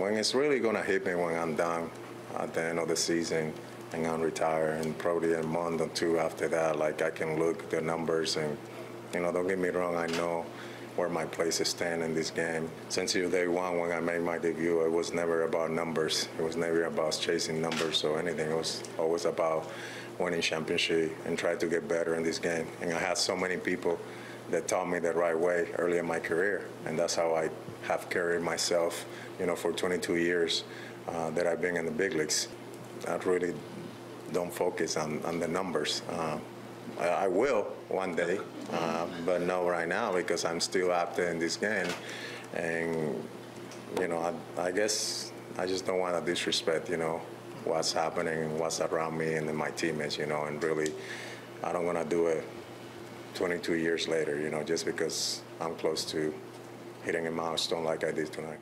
when it's really going to hit me when I'm done at the end of the season and I'm retired, and probably a month or two after that, like, I can look at the numbers and, you know, don't get me wrong, I know where my place is standing in this game. Since day one, when I made my debut, it was never about numbers. It was never about chasing numbers or anything. It was always about winning championship and try to get better in this game. And I had so many people that taught me the right way early in my career. And that's how I have carried myself, you know, for 22 years that I've been in the big leagues. I really don't focus on the numbers. I will one day, but not right now, because I'm still out there in this game. And, you know, I guess I just don't want to disrespect, you know, what's happening and what's around me and my teammates, you know, and really I don't want to do it 22 years later, you know, just because I'm close to hitting a milestone like I did tonight.